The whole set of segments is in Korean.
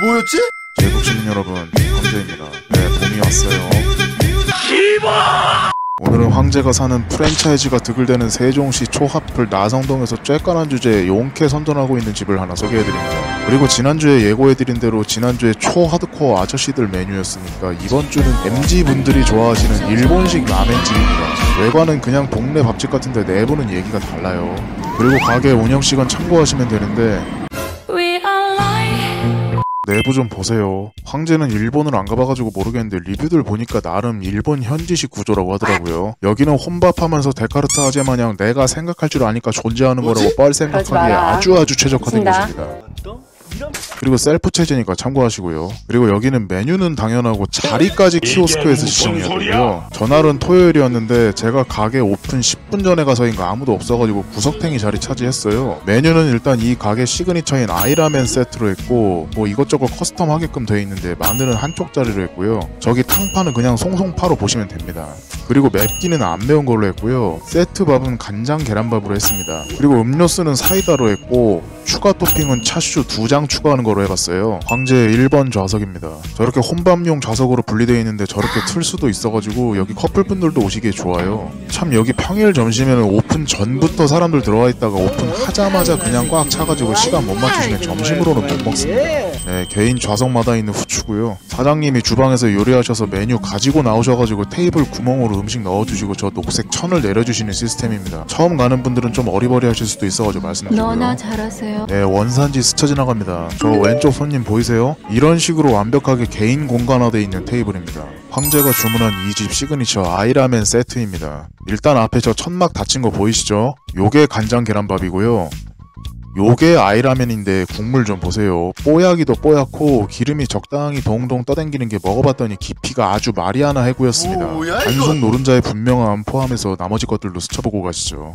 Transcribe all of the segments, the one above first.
뭐였지? 대구주민 여러분, 황제입니다. 네, 봄이 왔어요. 오늘은 황제가 사는 프랜차이즈가 득을대는 세종시 초합을 나성동에서 쬐깐한 주제에 용케 선전하고 있는 집을 하나 소개해드립니다. 그리고 지난주에 예고해드린 대로 지난주에 초하드코어 아저씨들 메뉴였으니까 이번주는 MZ분들이 좋아하시는 일본식 라멘집입니다. 외관은 그냥 동네 밥집 같은데 내부는 얘기가 달라요. 그리고 가게 운영시간 참고하시면 되는데 내부 좀 보세요. 황제는 일본을 안 가봐가지고 모르겠는데 리뷰들 보니까 나름 일본 현지식 구조라고 하더라고요. 여기는 혼밥하면서 데카르트 아재 마냥 내가 생각할 줄 아니까 존재하는 거라고 뻘 생각하기에 아주 최적화된 곳입니다. 그리고 셀프 체제니까 참고하시고요. 그리고 여기는 메뉴는 당연하고 자리까지 키오스크에서 시청이었고요. 전날은 토요일이었는데 제가 가게 오픈 10분 전에 가서인가 아무도 없어가지고 구석탱이 자리 차지했어요. 메뉴는 일단 이 가게 시그니처인 아이라멘 세트로 했고 뭐 이것저것 커스텀하게끔 돼 있는데 마늘은 한쪽 자리로 했고요. 저기 탕파는 그냥 송송 파로 보시면 됩니다. 그리고 맵기는 안 매운 걸로 했고요. 세트 밥은 간장 계란밥으로 했습니다. 그리고 음료수는 사이다로 했고 추가 토핑은 차슈 2장 추가하는 거로 해봤어요. 황제의 1번 좌석입니다. 저렇게 혼밥용 좌석으로 분리되어 있는데 저렇게 틀 수도 있어가지고 여기 커플분들도 오시기에 좋아요. 참 여기 평일 점심에는 오픈 전부터 사람들 들어와 있다가 오픈하자마자 그냥 꽉 차가지고 시간 못 맞추시면 점심으로는 못 먹습니다. 네, 개인 좌석마다 있는 후추고요. 사장님이 주방에서 요리하셔서 메뉴 가지고 나오셔가지고 테이블 구멍으로 음식 넣어주시고 저 녹색 천을 내려주시는 시스템입니다. 처음 가는 분들은 좀 어리버리하실 수도 있어가지고 말씀드리고요. 너나 잘하세요. 네, 원산지 스쳐 지나갑니다. 저 왼쪽 손님 보이세요? 이런 식으로 완벽하게 개인 공간화되어 있는 테이블입니다. 황제가 주문한 이 집 시그니처 아이라멘 세트입니다. 일단 앞에 저 천막 닫힌 거 보이시죠? 요게 간장 계란밥이고요. 요게 아이라멘인데 국물 좀 보세요. 뽀얗기도 뽀얗고 기름이 적당히 동동 떠댕기는 게 먹어봤더니 깊이가 아주 마리아나 해구였습니다. 단순 노른자의 분명함 포함해서 나머지 것들도 스쳐보고 가시죠.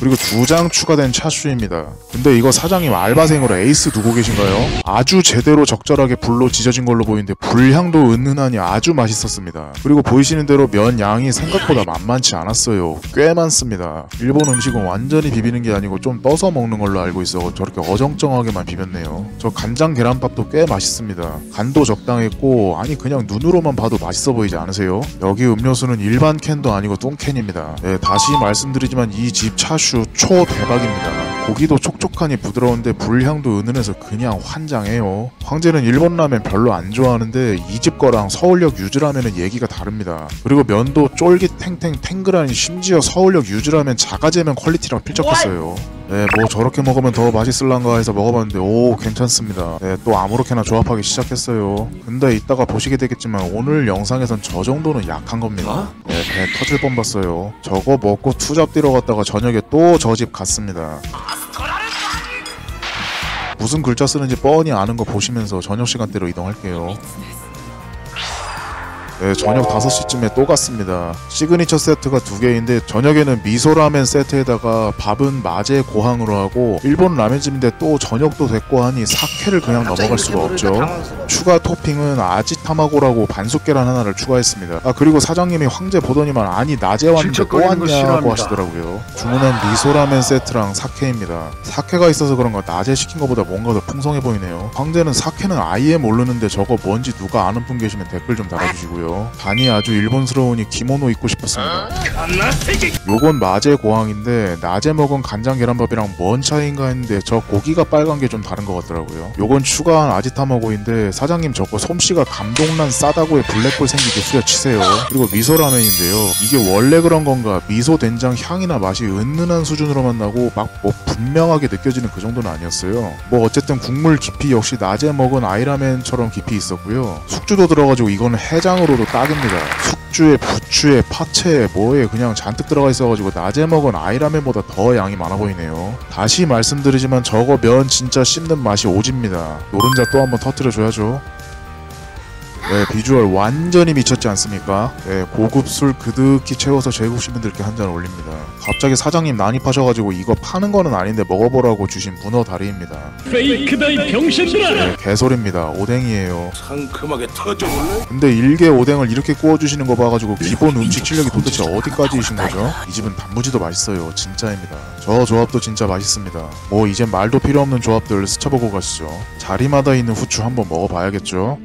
그리고 2장 추가된 차슈입니다. 근데 이거 사장님 알바생으로 에이스 두고 계신가요? 아주 제대로 적절하게 불로 지져진 걸로 보이는데 불향도 은은하니 아주 맛있었습니다. 그리고 보이시는 대로 면 양이 생각보다 만만치 않았어요. 꽤 많습니다. 일본 음식은 완전히 비비는 게 아니고 좀 떠서 먹는 걸로 알고 있어 저렇게 어정쩡하게만 비볐네요. 저 간장 계란밥도 꽤 맛있습니다. 간도 적당했고 아니 그냥 눈으로만 봐도 맛있어 보이지 않으세요? 여기 음료수는 일반 캔도 아니고 뚱캔입니다. 네, 다시 말씀드리지만 이 집 차슈 초대박입니다. 고기도 촉촉하니 부드러운데 불향도 은은해서 그냥 환장해요. 황제는 일본 라면 별로 안 좋아하는데 이 집 거랑 서울역 유즈라면은 얘기가 다릅니다. 그리고 면도 쫄깃탱탱 탱글하니 심지어 서울역 유즈라면 자가제면 퀄리티랑 필적했어요. 네, 뭐 저렇게 먹으면 더 맛있을란가 해서 먹어봤는데 오 괜찮습니다. 네, 또 아무렇게나 조합하기 시작했어요. 근데 이따가 보시게 되겠지만 오늘 영상에선 저 정도는 약한 겁니다. 네, 배 터질 뻔 봤어요. 저거 먹고 투잡 뛰러 갔다가 저녁에 또 저 집 갔습니다. 무슨 글자 쓰는지 뻔히 아는 거 보시면서 저녁 시간대로 이동할게요. 네, 저녁 5시쯤에 또 갔습니다. 시그니처 세트가 2개인데 저녁에는 미소라멘 세트에다가 밥은 마제 고항으로 하고 일본 라면집인데 또 저녁도 됐고 하니 사케를 그냥 넘어갈 수가 없죠. 추가 토핑은 아지타마고라고 반숙계란 하나를 추가했습니다. 아 그리고 사장님이 황제 보더니만 아니 낮에 왔는데 또 왔냐고 하시더라고요. 주문한 미소라멘 세트랑 사케입니다. 사케가 있어서 그런가 낮에 시킨 것보다 뭔가 더 풍성해 보이네요. 황제는 사케는 아예 모르는데 저거 뭔지 누가 아는 분 계시면 댓글 좀 달아주시고요. 단이 아주 일본스러우니 기모노 입고 싶었습니다. 요건 마제 고항인데 낮에 먹은 간장 계란밥이랑 뭔 차이인가 했는데 저 고기가 빨간 게 좀 다른 것 같더라고요. 요건 추가한 아지타마고인데 사장님 저거 솜씨가 감동란 싸다고에 블랙홀 생기게 후려치세요. 그리고 미소라면인데요. 이게 원래 그런 건가 미소 된장 향이나 맛이 은은한 수준으로만 나고 막 뭐 분명하게 느껴지는 그 정도는 아니었어요. 뭐 어쨌든 국물 깊이 역시 낮에 먹은 아이라멘처럼 깊이 있었고요. 숙주도 들어가지고 이거는 해장으로 딱입니다. 숙주에 부추에 파채에 뭐에 그냥 잔뜩 들어가 있어가지고 낮에 먹은 아이라멘보다 더 양이 많아 보이네요. 다시 말씀드리지만 저거 면 진짜 씹는 맛이 오집니다. 노른자 또 한번 터뜨려줘야죠. 네, 비주얼 완전히 미쳤지 않습니까? 네, 고급 술 그득히 채워서 제국시민들께 한 잔 올립니다. 갑자기 사장님 난입하셔가지고 이거 파는 거는 아닌데 먹어보라고 주신 문어 다리입니다. 페이크다 이 병신들아! 네, 개소리입니다. 오뎅이에요. 상큼하게 터져볼래? 근데 일개 오뎅을 이렇게 구워주시는 거 봐가지고 기본 음식 실력이 도대체 어디까지이신 거죠? 이 집은 단무지도 맛있어요. 진짜입니다. 저 조합도 진짜 맛있습니다. 뭐 이젠 말도 필요 없는 조합들 스쳐보고 가시죠. 자리마다 있는 후추 한번 먹어봐야겠죠?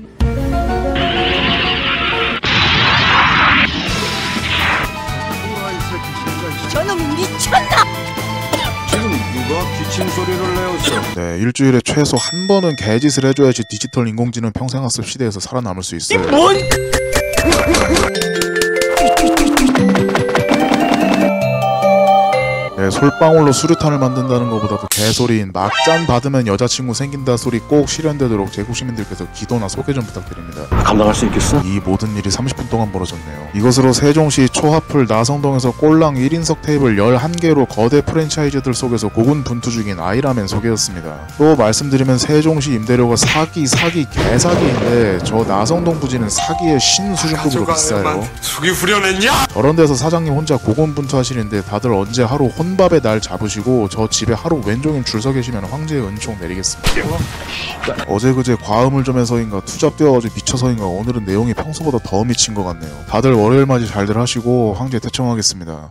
저놈 미쳤나! 지금 누가 기침 소리를 내었어? 네, 일주일에 최소 한 번은 개짓을 해줘야지 디지털 인공지능 평생학습 시대에서 살아남을 수 있어요. 뭔? 네, 솔방울로 수류탄을 만든다는 것보다도 개소리인 막장 받으면 여자친구 생긴다 소리 꼭 실현되도록 제국시민들께서 기도나 소개 좀 부탁드립니다. 감당할 수 있겠어? 이 모든 일이 30분 동안 벌어졌네요. 이것으로 세종시 초하풀 나성동에서 꼴랑 1인석 테이블 11개로 거대 프랜차이즈들 속에서 고군분투 중인 아이라멘 소개였습니다. 또 말씀드리면 세종시 임대료가 사기 개사기인데 저 나성동 부지는 사기의 신수준급으로 비싸요. 죽이 후련했냐? 저런 데서 사장님 혼자 고군분투 하시는데 다들 언제 하루 혼밥에 날 잡으시고 저 집에 하루 왼종일 줄 서 계시면 황제의 은총 내리겠습니다. 어제 그제 과음을 좀 해서인가 투잡 뛰어가지고 미쳐서인가 오늘은 내용이 평소보다 더 미친 것 같네요. 다들 월요일 맞이 잘들 하시고 황제 퇴청하겠습니다.